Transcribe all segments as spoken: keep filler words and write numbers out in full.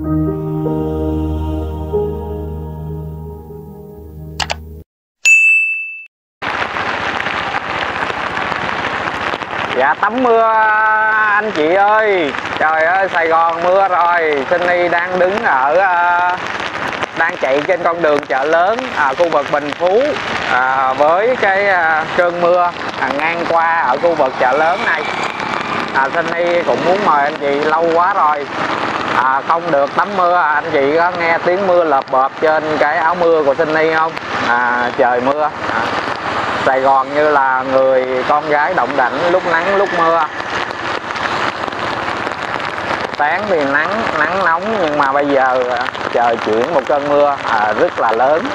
Dạ tắm mưa anh chị ơi, trời ơi Sài Gòn mưa rồi. Sunny đang đứng ở uh, đang chạy trên con đường chợ lớn ở khu vực Bình Phú à, với cái uh, cơn mưa à, ngang qua ở khu vực chợ lớn này. À, Sunny cũng muốn mời anh chị, lâu quá rồi à, không được tắm mưa. Anh chị có nghe tiếng mưa lợp bợp trên cái áo mưa của Sunny không? À, trời mưa à. Sài Gòn như là người con gái động đảnh, lúc nắng lúc mưa. Sáng thì nắng, nắng nóng, nhưng mà bây giờ trời chuyển một cơn mưa à, rất là lớn.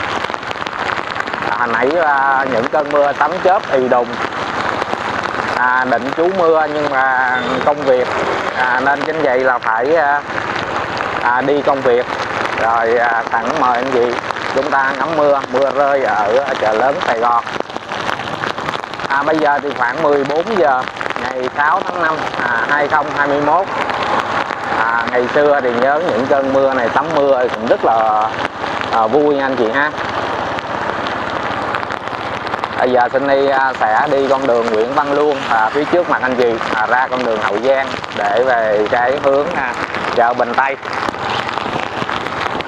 Hồi nãy à, những cơn mưa tắm chớp ì đùng à, định trú mưa nhưng mà công việc à, nên chính vậy là phải à, đi công việc. Rồi à, sẵn mời anh chị chúng ta ngắm mưa, mưa rơi ở chợ lớn Sài Gòn. À, bây giờ thì khoảng mười bốn giờ ngày sáu tháng năm à, hai không hai mốt. À, ngày xưa thì nhớ những cơn mưa này, tắm mưa cũng rất là à, vui anh chị ha. Bây giờ Sunny sẽ đi con đường Nguyễn Văn Luông à, phía trước mặt anh chị à, ra con đường Hậu Giang để về cái hướng à, chợ Bình Tây.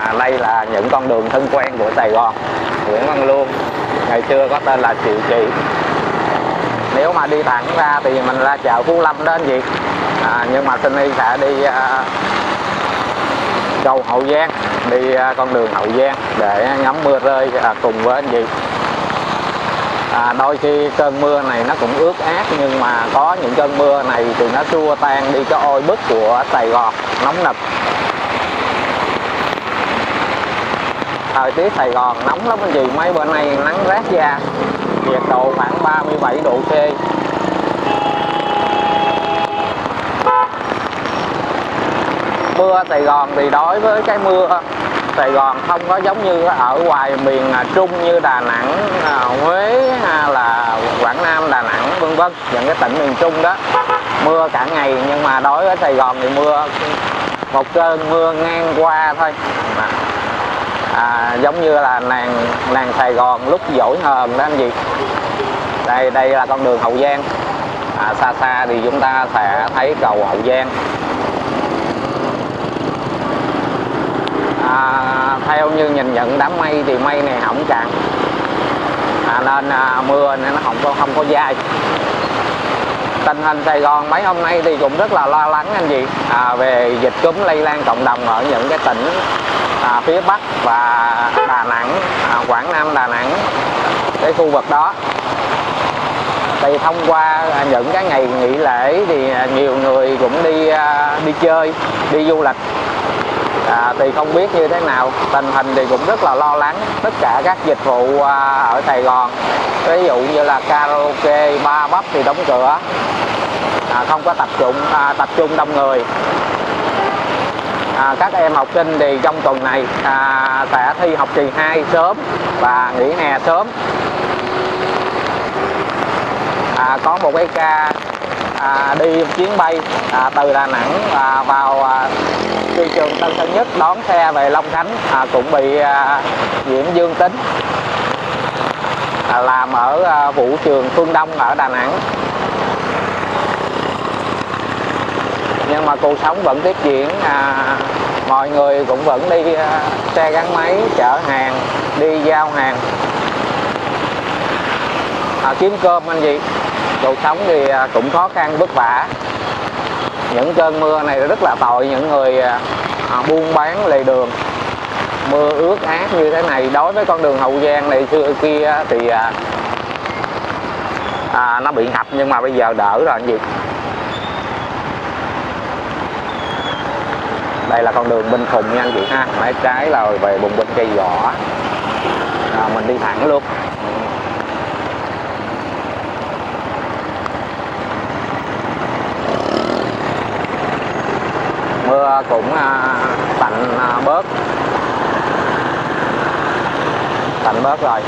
À, đây là những con đường thân quen của Sài Gòn. Nguyễn Văn Luông ngày xưa có tên là Triệu Chị. Nếu mà đi thẳng ra thì mình ra chợ Phú Lâm đó anh chị à, nhưng mà Sunny sẽ đi à, cầu Hậu Giang, đi à, con đường Hậu Giang để ngắm mưa rơi à, cùng với anh chị à, đôi khi cơn mưa này nó cũng ướt át, nhưng mà có những cơn mưa này thì nó xua tan đi cái oi bức của Sài Gòn nóng nực. Thời tiết Sài Gòn nóng lắm anh chị, mấy bữa nay nắng rát da, nhiệt độ khoảng ba mươi bảy độ C. Mưa Sài Gòn thì đối với cái mưa Sài Gòn không có giống như ở ngoài miền Trung như Đà Nẵng, Huế hay là Quảng Nam, Đà Nẵng vân vân, những cái tỉnh miền Trung đó mưa cả ngày, nhưng mà đối với Sài Gòn thì mưa một cơn mưa ngang qua thôi. À, giống như là nàng nàng Sài Gòn lúc dỗi hờn đó anh chị. Đây đây là con đường Hậu Giang à, xa xa thì chúng ta sẽ thấy cầu Hậu Giang à, theo như nhìn nhận đám mây thì mây này không cạn à, nên à, mưa nên nó không có không có dai. Tình hình Sài Gòn mấy hôm nay thì cũng rất là lo lắng anh chị à, về dịch cúm lây lan cộng đồng ở những cái tỉnh à, phía Bắc và Đà Nẵng, à, Quảng Nam, Đà Nẵng, cái khu vực đó. Thì thông qua những cái ngày nghỉ lễ thì nhiều người cũng đi à, đi chơi, đi du lịch. À, thì không biết như thế nào, tình hình thì cũng rất là lo lắng. Tất cả các dịch vụ à, ở Sài Gòn, ví dụ như là karaoke, bar pub thì đóng cửa, à, không có tập trung à, tập trung đông người. À, các em học sinh thì trong tuần này à, sẽ thi học kỳ hai sớm và nghỉ hè sớm. À, có một cái ca à, đi chuyến bay à, từ Đà Nẵng à, vào à, phi trường Tân Sơn Nhất đón xe về Long Khánh à, cũng bị à, nhiễm dương tính à, làm ở à, vũ trường Phương Đông ở Đà Nẵng. Nhưng mà cuộc sống vẫn tiếp diễn à, mọi người cũng vẫn đi à, xe gắn máy chở hàng, đi giao hàng à, kiếm cơm anh chị. Cuộc sống thì à, cũng khó khăn vất vả. Những cơn mưa này rất là tội những người à, buôn bán lề đường. Mưa ướt át như thế này, đối với con đường Hậu Giang này xưa kia thì à, à, nó bị ngập, nhưng mà bây giờ đỡ rồi anh chị. Đây là con đường Bình Phùng nha anh chị ha, máy trái là về vùng bên cây gõ à, mình đi thẳng luôn. Mưa cũng à, tạnh à, bớt tạnh bớt rồi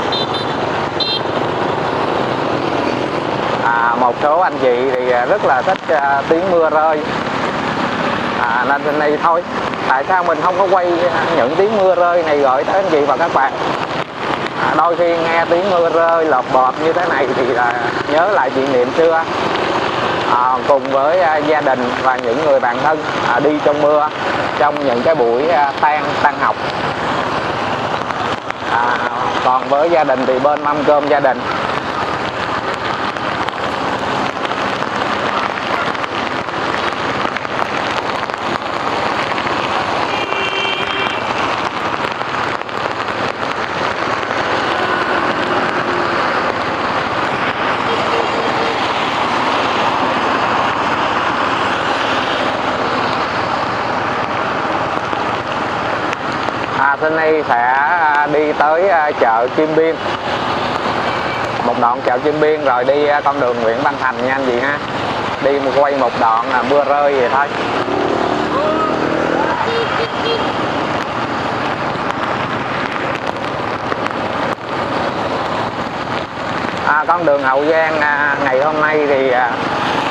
à, một số anh chị thì rất là thích à, tiếng mưa rơi à, nên trên đây thôi. Tại sao mình không có quay những tiếng mưa rơi này gửi tới anh chị và các bạn? À, đôi khi nghe tiếng mưa rơi lợp bợp như thế này thì là nhớ lại kỷ niệm xưa, à, cùng với à, gia đình và những người bạn thân à, đi trong mưa trong những cái buổi à, tan tan học. À, còn với gia đình thì bên mâm cơm gia đình. Hôm nay sẽ đi tới chợ Kim Biên, một đoạn chợ Kim Biên rồi đi con đường Nguyễn Văn Thành nha anh chị ha. Đi một quay một đoạn là mưa rơi vậy thôi. À, con đường Hậu Giang ngày hôm nay thì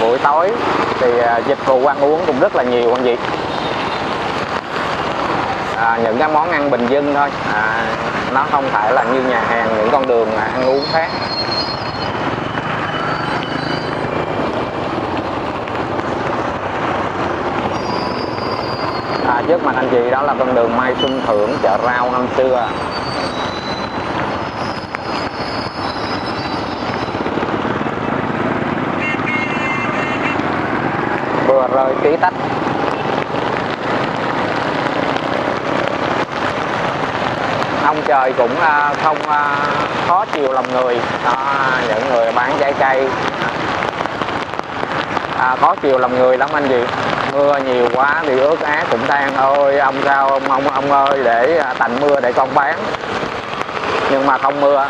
buổi tối thì dịch vụ ăn uống cũng rất là nhiều anh chị. À, những cái món ăn bình dân thôi, à, nó không phải là như nhà hàng, những con đường ăn uống khác. À, trước mặt anh chị đó là con đường Mai Xuân Thưởng, chợ Rau năm xưa. Vừa rơi tí tách. Ông trời cũng không khó chiều lòng người, à, những người bán trái cây, à, khó chiều lòng người lắm anh chị. Mưa nhiều quá thì ướt át cũng than ôi ông sao ông ông ông ơi để tạnh mưa để con bán, nhưng mà không mưa,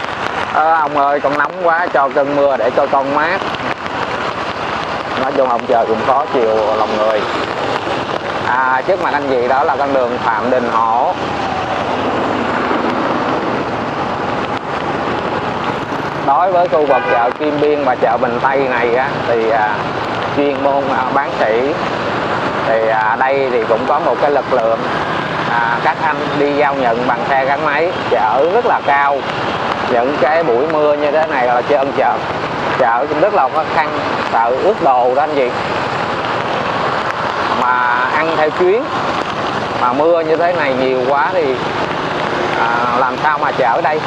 à, ông ơi con nóng quá cho cơn mưa để cho con mát. Nói chung ông trời cũng khó chiều lòng người. À, trước mặt anh chị đó là con đường Phạm Đình Hổ. Đối với khu vực chợ Kim Biên và chợ Bình Tây này á, thì à, chuyên môn à, bán sỉ thì à, đây thì cũng có một cái lực lượng à, các anh đi giao nhận bằng xe gắn máy chở rất là cao. Những cái buổi mưa như thế này là trơn chợ, chợ cũng rất là khó khăn, sợ ướt đồ đó anh chị. Mà ăn theo chuyến, mà mưa như thế này nhiều quá thì à, làm sao mà chở đây?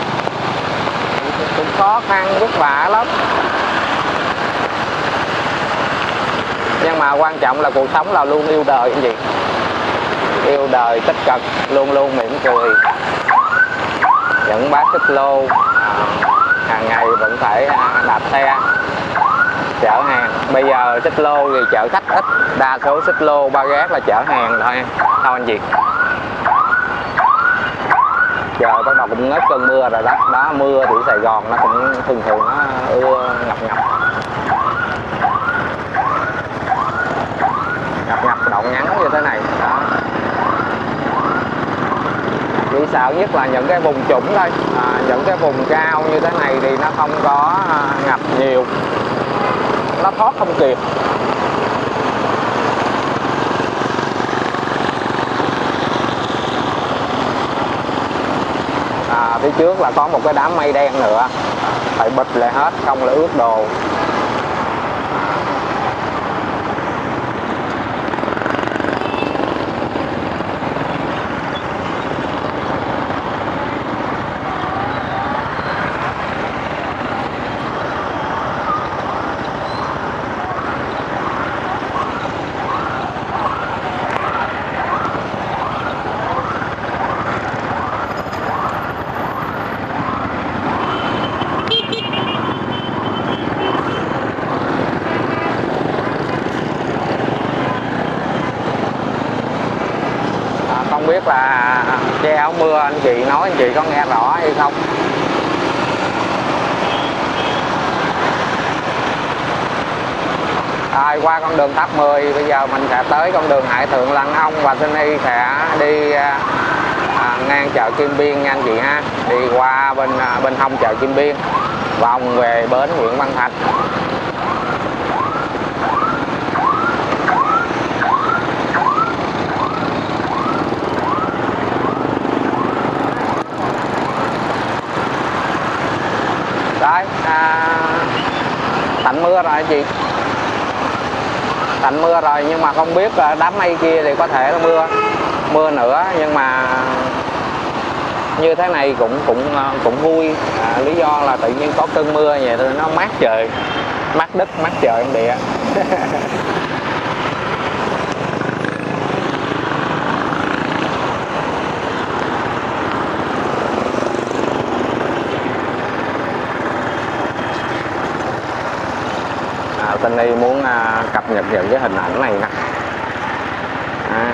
Cũng khó khăn vất vả lắm, nhưng mà quan trọng là cuộc sống là luôn yêu đời anh chị, yêu đời tích cực, luôn luôn mỉm cười. Những bác xích lô à, hàng ngày vẫn phải à, đạp xe chở hàng. Bây giờ xích lô thì chở khách ít, đa số xích lô ba gác là chở hàng thôi thôi anh chị. Trời bắt đầu cũng ngớt cơn mưa rồi đó, đó mưa thì Sài Gòn nó cũng thường thường nó ưa ngập ngập ngập ngập đoạn ngắn như thế này đó. Chỉ sợ nhất là những cái vùng trũng thôi, à, những cái vùng cao như thế này thì nó không có ngập nhiều, nó thoát không kịp. Phía trước là có một cái đám mây đen nữa, phải bịt lại hết không là ướt đồ. Biết là che áo mưa, anh chị nói anh chị có nghe rõ hay không? Rồi qua con đường Tháp Mười, bây giờ mình sẽ tới con đường Hải Thượng Lăng Ông và Sunny sẽ đi à, ngang chợ Kim Biên nha anh chị ha, đi qua bên bên hông chợ Kim Biên vòng về bến Nguyễn Văn Thạch. anh chị. Tạnh mưa rồi nhưng mà không biết đám mây kia thì có thể là mưa mưa nữa, nhưng mà như thế này cũng cũng cũng vui. À, lý do là tự nhiên có cơn mưa vậy thôi nó mát trời, mát đất, mát trời em địa. Sunny muốn cập nhật những cái hình ảnh này nè. À,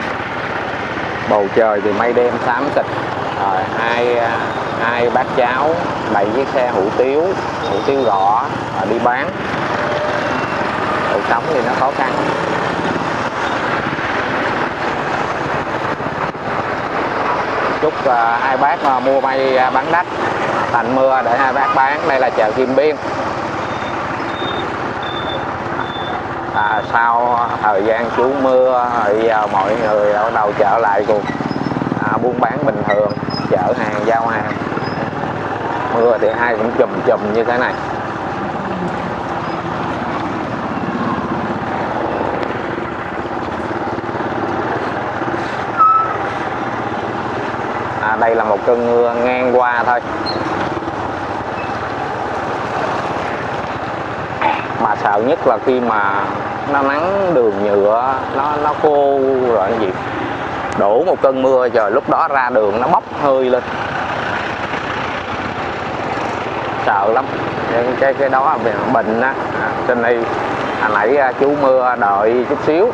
bầu trời thì mây đêm xám xịt rồi, hai hai bác cháu bày chiếc xe hủ tiếu hủ tiếu gõ đi bán. Cuộc sống thì nó khó khăn. Chúc hai bác mua may bán đắt, tạnh mưa để hai bác bán. Đây là chợ Kim Biên. À, sau thời gian trú mưa thì mọi người bắt đầu trở lại cuộc à, buôn bán bình thường, chở hàng giao hàng. Mưa thì ai cũng chùm chùm như thế này. À, đây là một cơn mưa ngang qua thôi mà sợ nhất là khi mà nó nắng đường nhựa nó nó khô rồi anh chị, đổ một cơn mưa rồi lúc đó ra đường nó bốc hơi lên sợ lắm. Cái cái đó là bệnh á. À, trên đây hồi nãy chú mưa đợi chút xíu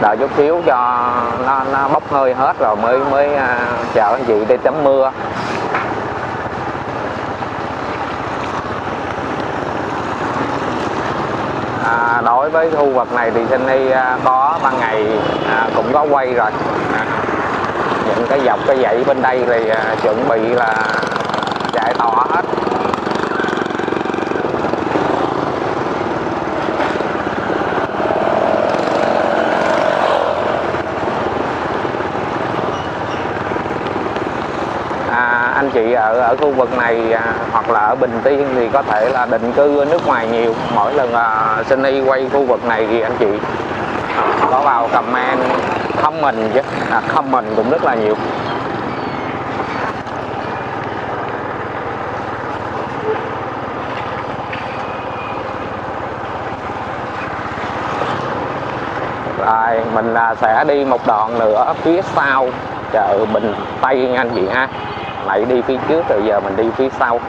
đợi chút xíu cho nó, nó bốc hơi hết rồi mới mới chở anh chị đi tắm mưa. À, đối với khu vực này thì Sunny có ban ngày à, cũng có quay rồi. À, những cái dọc cái dãy bên đây thì à, chuẩn bị là chạy tỏ hết. À, anh chị ở ở khu vực này à, hoặc là ở Bình Tiên thì có thể là định cư ở nước ngoài nhiều. Mỗi lần à, Sunny quay khu vực này thì anh chị có vào comment comment chứ à, comment cũng rất là nhiều. Rồi mình à, sẽ đi một đoạn nữa phía sau chợ Bình Tây anh chị ha. Lại đi phía trước rồi giờ mình đi phía sau.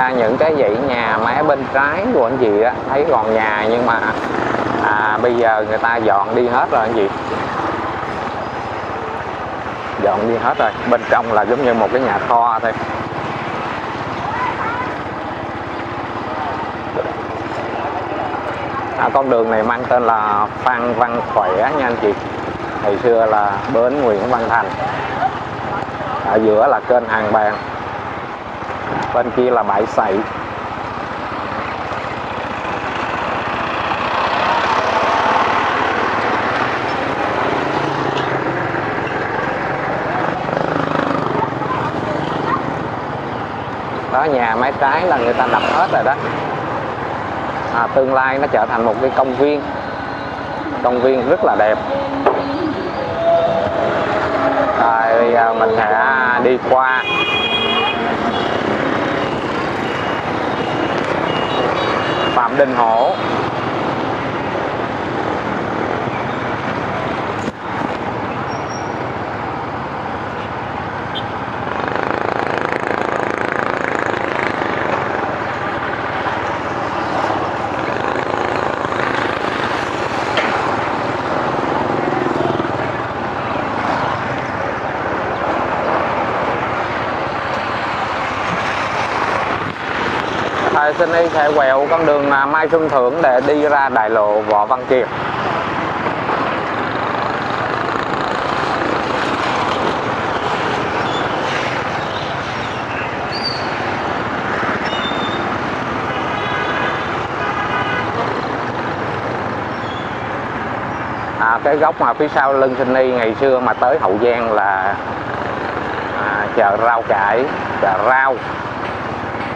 À, những cái dãy nhà mé bên trái của anh chị á, thấy còn nhà nhưng mà à, bây giờ người ta dọn đi hết rồi anh chị, dọn đi hết rồi. Bên trong là giống như một cái nhà kho thôi. À, con đường này mang tên là Phan Văn Khỏe nha anh chị, ngày xưa là bến Nguyễn Văn Thành. Ở giữa là kênh Hàng Bàn, bên kia là bãi sậy. Đó, nhà mái trái là người ta đập hết rồi đó. à, tương lai nó trở thành một cái công viên, công viên rất là đẹp. Rồi bây giờ mình sẽ đi qua Phạm Đình Hổ. Sunny sẽ quẹo con đường Mai Xuân Thưởng để đi ra đại lộ Võ Văn Kiệt. À, cái góc mà phía sau lưng Sunny ngày xưa mà tới Hậu Giang là à, chợ rau cải, chợ rau.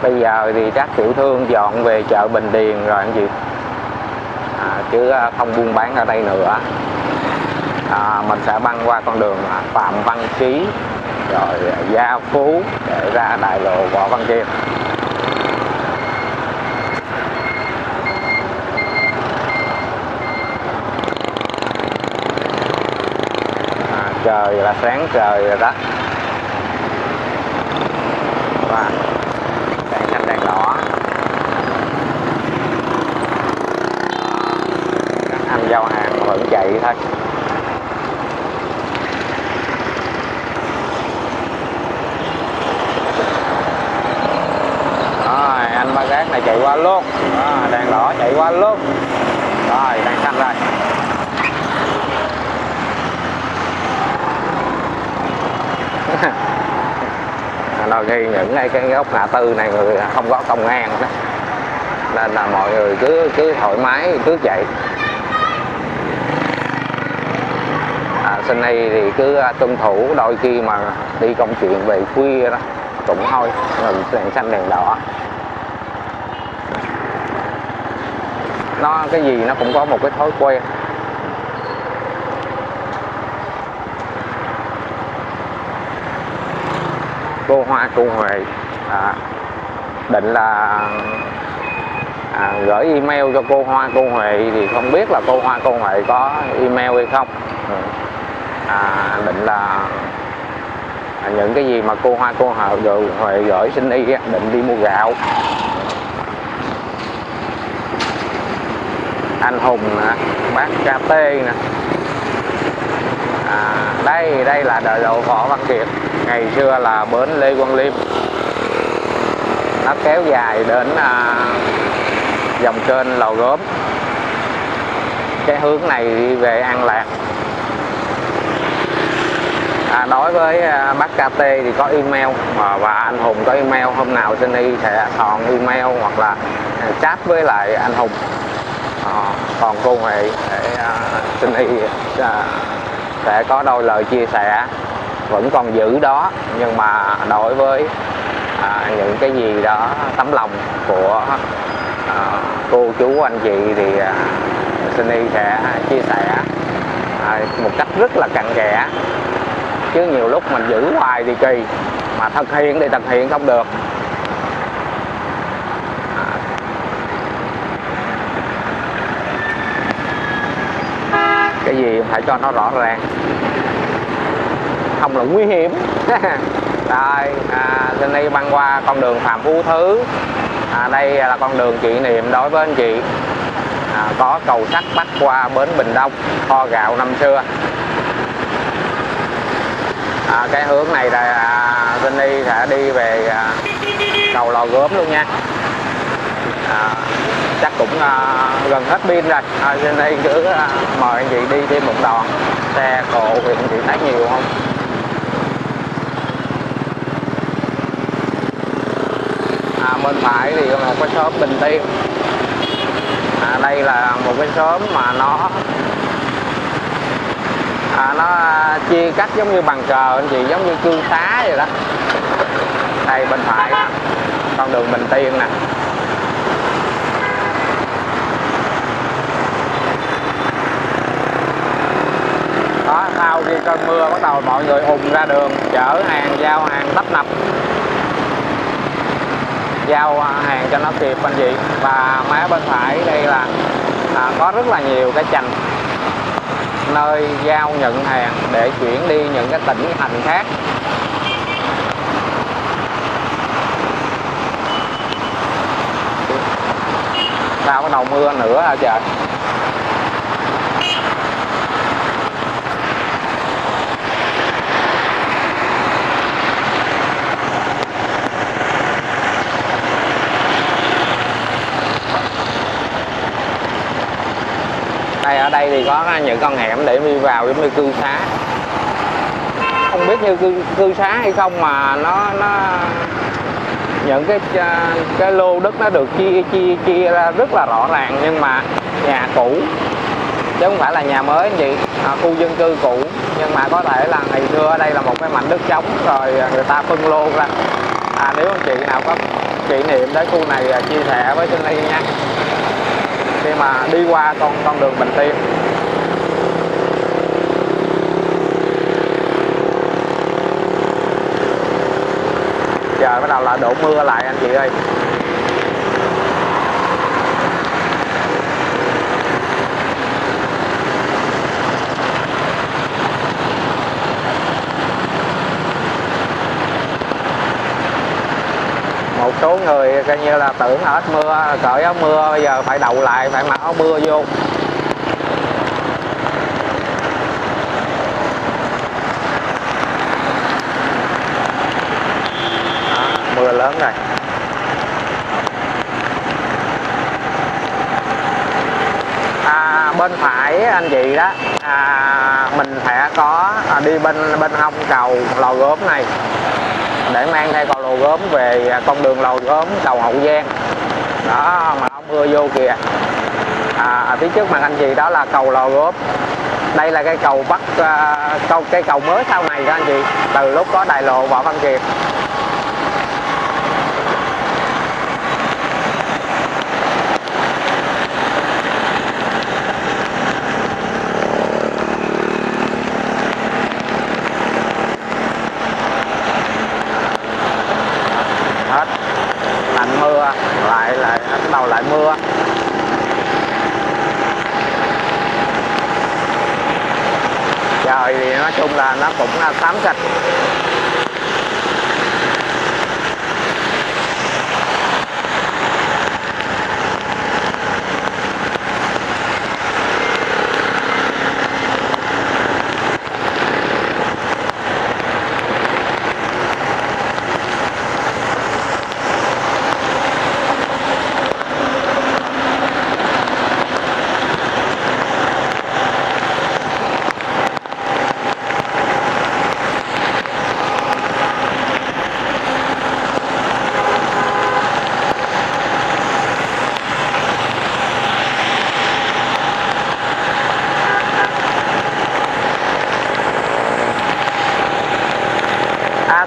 Bây giờ thì các tiểu thương dọn về chợ Bình Điền rồi anh chị, à, chứ không buôn bán ở đây nữa. À, mình sẽ băng qua con đường Phạm Văn Chí rồi Gia Phú để ra đại lộ Võ Văn Kiệt. À, trời là sáng trời rồi đó. Và giao hàng vẫn chạy thôi. Rồi anh ba gác này chạy qua luôn, đó, đèn đỏ chạy qua luôn, rồi đèn xanh rồi. Đôi khi những cái góc ngã tư này người không có công an đó, nên là mọi người cứ cứ thoải mái cứ chạy. Sunny thì cứ tuân thủ, đôi khi mà đi công chuyện về khuya đó cũng thôi, ngừng đèn xanh đèn đỏ. Nó cái gì nó cũng có một cái thói quen. Cô Hoa cô Huệ à, định là à, gửi email cho cô Hoa cô Huệ thì không biết là cô Hoa cô Huệ có email hay không. Ừ. À, định là à, những cái gì mà cô Hoa cô Hậu rồi Huệ gửi Sunny á, định đi mua gạo. Anh Hùng nè, bác ca tê nè. À, đây đây là đại lộ Võ Văn Kiệt, ngày xưa là bến Lê Quang Liêm. Nó kéo dài đến à, dòng kênh Lò Gốm. Cái hướng này đi về An Lạc. À, đối với bác ca tê thì có email mà, và anh Hùng có email, hôm nào Sunny sẽ soạn email hoặc là chat với lại anh Hùng. À, còn cô Huệ để uh, Sunny uh, sẽ có đôi lời chia sẻ, vẫn còn giữ đó, nhưng mà đối với uh, những cái gì đó tấm lòng của uh, cô chú anh chị thì uh, Sunny sẽ chia sẻ uh, một cách rất là cặn kẽ. Chứ nhiều lúc mình giữ hoài thì kỳ, mà thực hiện thì thực hiện không được. Cái gì phải cho nó rõ ràng, không là nguy hiểm. Rồi, à, Sunny băng qua con đường Phạm Phú Thứ. À, đây là con đường kỷ niệm đối với anh chị. À, có cầu sắt bắc qua bến Bình Đông, kho gạo năm xưa. À, cái hướng này là à, Sunny sẽ đi về à, cầu Lò Gốm luôn nha. À, chắc cũng à, gần hết pin rồi. À, Sunny cứ à, mời anh chị đi thêm một đoạn. Xe cộ thì anh chị thấy nhiều không? À, bên phải thì có một cái xóm Bình Tiên. À, đây là một cái xóm mà nó À, nó chia cắt giống như bàn cờ anh chị, giống như cương xá vậy đó. Đây bên phải con đường Bình Tiên nè. đó, sau khi cơn mưa bắt đầu mọi người ùn ra đường chở hàng, giao hàng tấp nập, giao hàng cho nó kịp anh chị. Và má bên phải đây là à, có rất là nhiều cái chành nơi giao nhận hàng để chuyển đi những cái tỉnh thành khác. Sao bắt đầu mưa nữa hả trời. Đây, ở đây thì có những con hẻm để đi vào giống như cư xá, không biết như cư, cư xá hay không mà nó nó những cái cái lô đất nó được chia chia chia ra rất là rõ ràng, nhưng mà nhà cũ chứ không phải là nhà mới anh chị, à, khu dân cư cũ, nhưng mà có thể là ngày xưa ở đây là một cái mảnh đất trống rồi người ta phân lô ra. À, nếu anh chị nào có kỷ niệm tới khu này chia sẻ với Sunny nha, khi mà đi qua con con đường Bình Tiên. Trời bắt đầu là đổ mưa lại anh chị ơi. Một số người coi như là tưởng hết mưa, cởi áo mưa, bây giờ phải đậu lại, phải mặc áo mưa vô. Mưa lớn này. À, bên phải anh chị đó, à, mình sẽ có à, đi bên bên hông cầu Lò Gốm này để mang theo cầu Lò Gốm về con đường Lò Gốm cầu Hậu Giang đó, mà không mưa vô kìa. À, ở phía trước mặt anh chị đó là cầu Lò Gốm. Đây là cái cầu bắc, à, cầu cái cầu mới sau này đó anh chị, từ lúc có đại lộ Võ Văn Kiệt. Là nó cũng là xám xịt.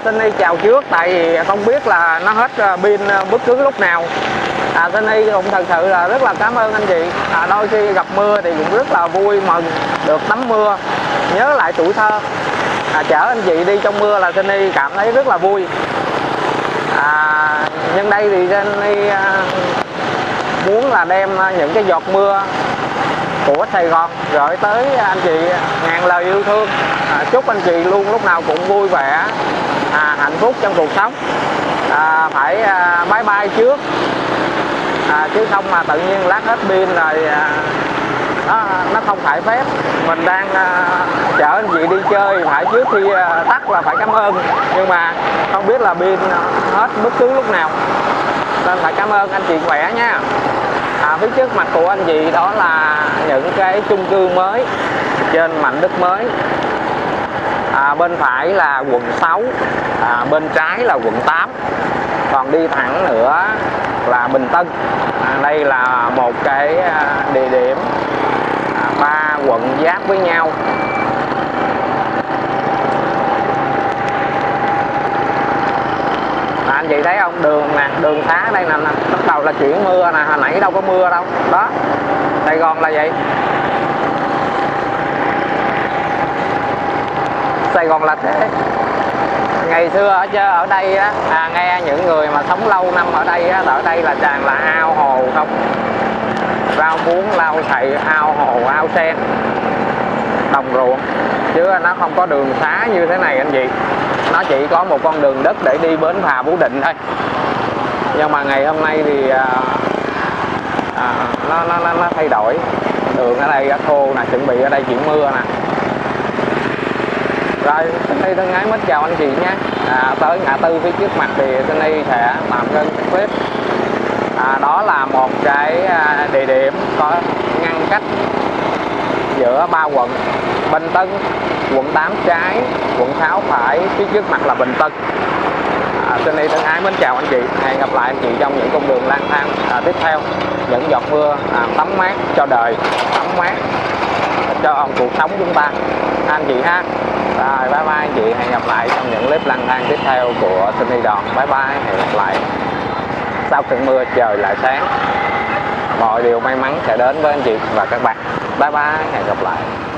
Sunny chào trước, tại vì không biết là nó hết pin bất cứ lúc nào. À, Sunny cũng thật sự là rất là cảm ơn anh chị. À, đôi khi gặp mưa thì cũng rất là vui mừng được tắm mưa, nhớ lại tuổi thơ. À, chở anh chị đi trong mưa là Sunny cảm thấy rất là vui. À, nhân đây thì Sunny muốn là đem những cái giọt mưa của Sài Gòn gửi tới anh chị ngàn lời yêu thương. À, chúc anh chị luôn lúc nào cũng vui vẻ, à, hạnh phúc trong cuộc sống. À, phải à, bye bye trước, à, chứ không mà tự nhiên lát hết pin rồi à, nó, nó không phải phép. Mình đang à, chở anh chị đi chơi, phải trước khi à, tắt là phải cảm ơn, nhưng mà không biết là pin hết bất cứ lúc nào nên phải cảm ơn anh chị khỏe nha. À, phía trước mặt của anh chị đó là những cái chung cư mới trên mảnh đất mới. À, bên phải là quận sáu, à, bên trái là quận tám, còn đi thẳng nữa là Bình Tân. À, đây là một cái địa điểm ba à, quận giáp với nhau. À, anh chị thấy không, đường nè, đường xá đây nè, bắt đầu là chuyển mưa nè, hồi nãy đâu có mưa đâu đó. Sài Gòn là vậy. Sài Gòn là thế. Ngày xưa ở chơi ở đây á, à, nghe những người mà sống lâu năm ở đây á, ở đây là tràn là ao hồ không, rau muống lau thậy, ao hồ ao sen, đồng ruộng, chứ nó không có đường xá như thế này anh chị. Nó chỉ có một con đường đất để đi bến phà Phú Định thôi. Nhưng mà ngày hôm nay thì à, à, nó, nó, nó, nó thay đổi. Đường ở đây đã khô nè, chuẩn bị ở đây chuyển mưa nè. Rồi, Sunny thân ái mến chào anh chị nhé. à, Tới ngã tư phía trước mặt thì Sunny sẽ làm cái clip. à, Đó là một cái địa điểm có ngăn cách giữa ba quận Bình Tân, quận tám trái, quận sáu phải, phía trước mặt là Bình Tân. à, Sunny thân ái mến chào anh chị. Hẹn gặp lại anh chị trong những con đường lang thang à, tiếp theo. Những giọt mưa à, tắm mát cho đời, tắm mát cho ông cuộc sống chúng ta anh chị ha. Rồi, bye bye anh chị, hẹn gặp lại trong những clip lang thang tiếp theo của Sunny Doan. Bye bye, hẹn gặp lại. Sau cơn mưa trời lại sáng. Mọi điều may mắn sẽ đến với anh chị và các bạn. Bye bye, hẹn gặp lại.